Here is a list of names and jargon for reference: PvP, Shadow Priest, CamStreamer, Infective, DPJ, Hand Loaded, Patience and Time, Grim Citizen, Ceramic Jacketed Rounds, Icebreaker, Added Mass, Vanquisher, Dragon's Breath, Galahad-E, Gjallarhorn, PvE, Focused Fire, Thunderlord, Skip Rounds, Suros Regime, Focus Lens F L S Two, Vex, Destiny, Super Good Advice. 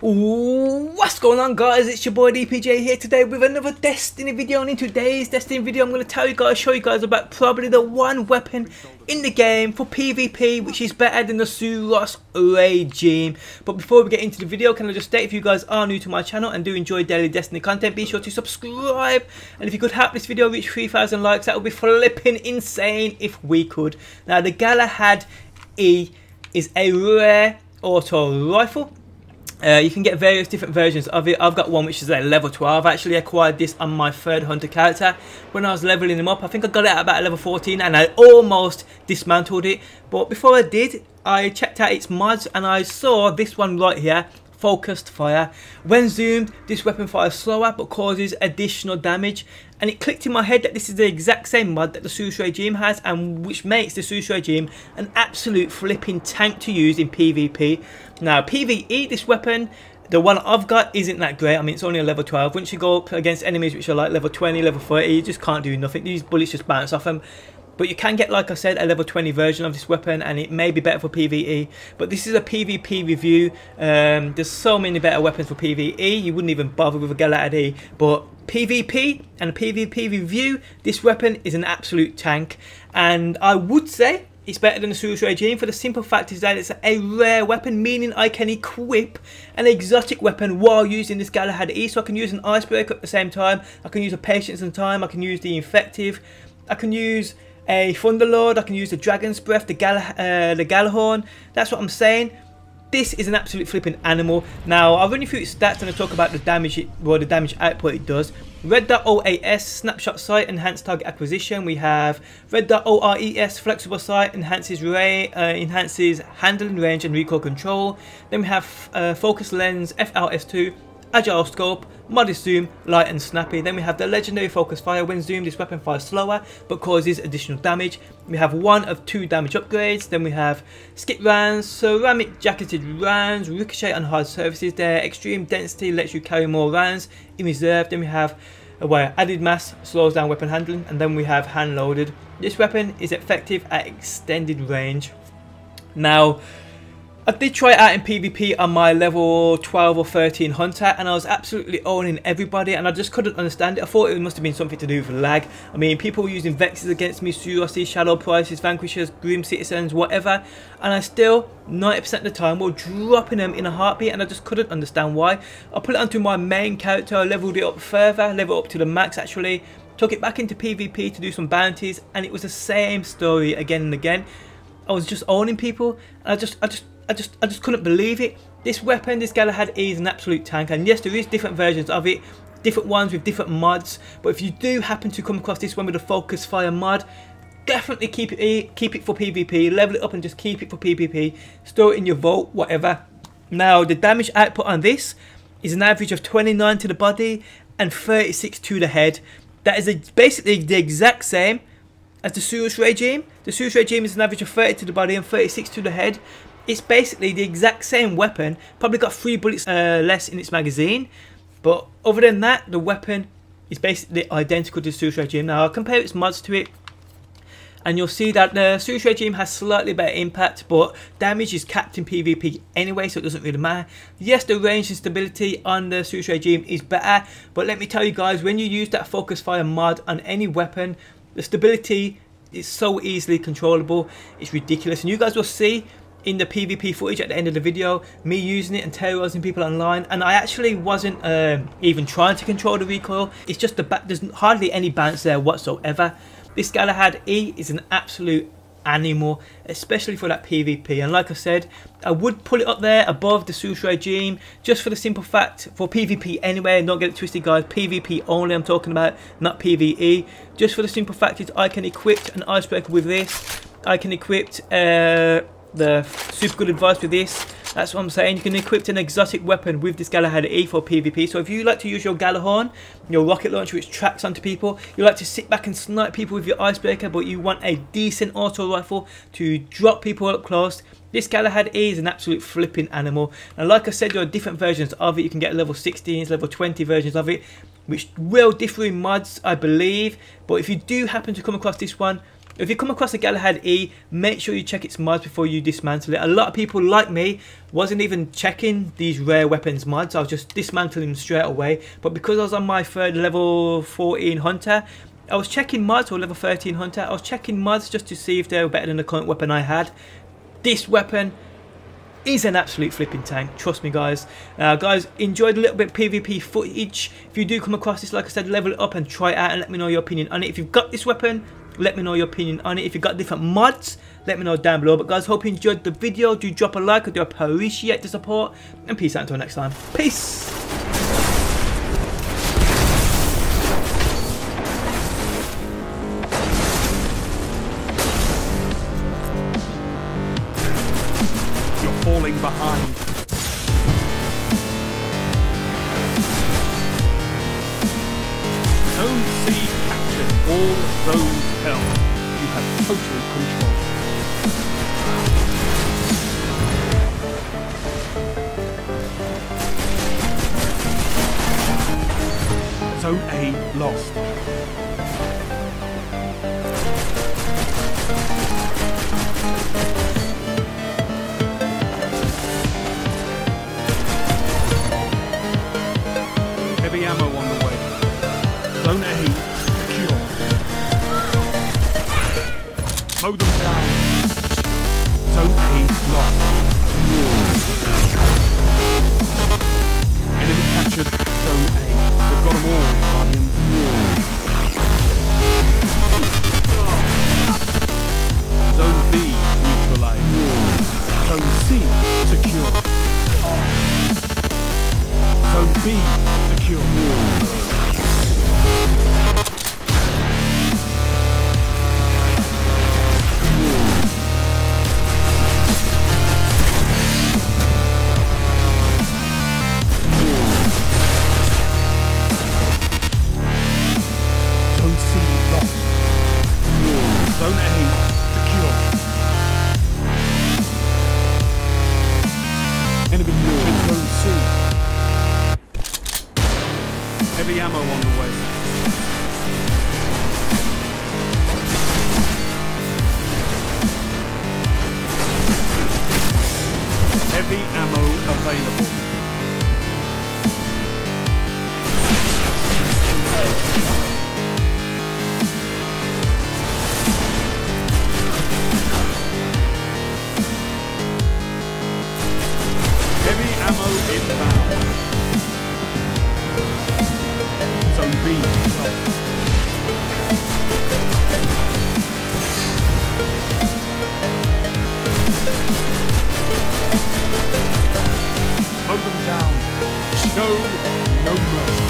Ooh, what's going on guys, it's your boy DPJ here today with another Destiny video, and in today's Destiny video I'm going to show you guys about probably the one weapon in the game for PvP which is better than the Suros Regime. But before we get into the video, can I just state, if you guys are new to my channel and do enjoy daily Destiny content, be sure to subscribe, and if you could help this video reach 3,000 likes, that would be flipping insane if we could. Now the Galahad-E is a rare auto rifle. You can get various different versions of it. I've got one which is a level 12. I actually acquired this on my third hunter character when I was leveling him up. I think I got it at about level 14 and I almost dismantled it. But before I did, I checked out its mods and I saw this one right here, Focused Fire. When zoomed, this weapon fires slower but causes additional damage. And it clicked in my head that this is the exact same mod that the Suros Regime has, and which makes the Suros Regime an absolute flipping tank to use in PvP. Now PvE, this weapon, the one I've got, isn't that great. I mean, it's only a level 12. Once you go up against enemies which are like level 20, level 30, you just can't do nothing. These bullets just bounce off them. But you can get, like I said, a level 20 version of this weapon, and it may be better for PvE. But this is a PvP review. There's so many better weapons for PvE, you wouldn't even bother with a Galahad-E. But PvP and a PvP review, this weapon is an absolute tank. And I would say it's better than the Suros Regime for the simple fact is that it's a rare weapon, meaning I can equip an exotic weapon while using this Galahad-E. So I can use an Icebreaker at the same time, I can use a Patience and Time, I can use the Infective, I can use a Thunderlord, I can use the Dragon's Breath, the Gjallarhorn. That's what I'm saying. This is an absolute flipping animal. Now I'll run you through its stats and I'll talk about the damage the damage output it does. Red Dot OAS, Snapshot Sight, Enhanced Target Acquisition. We have Red Dot ORES, Flexible Sight, enhances handling range and recoil control. Then we have Focus Lens FLS2, Agile Scope, Modest Zoom, Light and Snappy. Then we have the legendary Focus Fire. When zoomed, this weapon fires slower but causes additional damage. We have one of two damage upgrades. Then we have Skip Rounds, Ceramic Jacketed Rounds, Ricochet on Hard Surfaces. Their extreme density lets you carry more rounds in reserve. Then we have Added Mass, slows down weapon handling. And then we have Hand Loaded. This weapon is effective at extended range. Now I did try it out in PvP on my level 12 or 13 hunter, and I was absolutely owning everybody, and I just couldn't understand it. I thought it must have been something to do with lag. I mean, people were using Vexes against me, Suros, Shadow Priests, Vanquishers, Grim Citizens, whatever, and I still, 90% of the time, were dropping them in a heartbeat, and I just couldn't understand why. I put it onto my main character, I leveled it up further, leveled up to the max actually, took it back into PvP to do some bounties, and it was the same story again and again. I was just owning people, and I just couldn't believe it. This weapon, this Galahad-E, is an absolute tank, and yes, there is different versions of it, different ones with different mods, but if you do happen to come across this one with a Focus Fire mod, definitely keep it for PvP, level it up and just keep it for PvP, store it in your vault, whatever. Now the damage output on this is an average of 29 to the body and 36 to the head. That is basically the exact same as the Suros Regime. The Suros Regime is an average of 30 to the body and 36 to the head. It's basically the exact same weapon, probably got 3 bullets less in its magazine, but other than that, the weapon is basically identical to the Suros Regime. Now I'll compare its mods to it, and you'll see that the Suros Regime has slightly better impact, but damage is capped in PvP anyway, so it doesn't really matter. Yes, the range and stability on the Suros Regime is better, but let me tell you guys, when you use that Focus Fire mod on any weapon, the stability is so easily controllable, it's ridiculous, and you guys will see in the PvP footage at the end of the video me using it and terrorizing people online, and I actually wasn't even trying to control the recoil. It's just the back, there's hardly any bounce there whatsoever. This Galahad-E is an absolute animal, especially for that PvP, and like I said, I would pull it up there above the Suros Regime just for the simple fact, for PvP anyway, and don't get it twisted guys, PvP only I'm talking about, not PvE, just for the simple fact is I can equip an Icebreaker with this, I can equip the Super Good Advice with this. That's what I'm saying, you can equip an exotic weapon with this Galahad-E for PvP. So if you like to use your Gjallarhorn, your rocket launcher which tracks onto people, you like to sit back and snipe people with your Icebreaker, but you want a decent auto rifle to drop people up close, this Galahad-E is an absolute flipping animal. And like I said, there are different versions of it. You can get level 16s, level 20 versions of it, which will differ in mods I believe, but if you do happen to come across this one, If you come across a Galahad-E, make sure you check its mods before you dismantle it. A lot of people like me wasn't even checking these rare weapons mods, I was just dismantling them straight away. But because I was on my third level 14 hunter, I was checking mods, or level 13 hunter, I was checking mods just to see if they were better than the current weapon I had. This weapon is an absolute flipping tank, trust me guys. Guys, enjoyed a little bit of PvP footage. If you do come across this, like I said, level it up and try it out and let me know your opinion on it. If you've got this weapon, let me know your opinion on it. If you've got different mods, let me know down below. But guys, hope you enjoyed the video. Do drop a like, I do appreciate the support. And peace out until next time. Peace! Behind. Zone C captured all those held. You have total control. Zone A lost. Ammo on the way. Zone A, secure. Mow them down. Zone A, lost. Enemy captured. Zone A. We've got them all, Guardians. Zone B, neutralized. Zone C, secure. Zone B, secure. Zone C lost. Zone A secure. Enemy captured Zone C. Heavy ammo on the way. Heavy ammo available. Heavy ammo inbound. Zone B lost. Mow them down. No mercy.